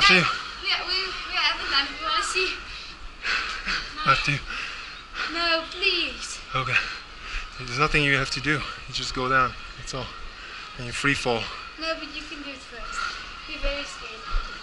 Matthew? We're at the lamp. You want to see? Matthew? No, please. Okay. There's nothing you have to do. You just go down. That's all. And you free fall. No, but you can do it first. You're very scared.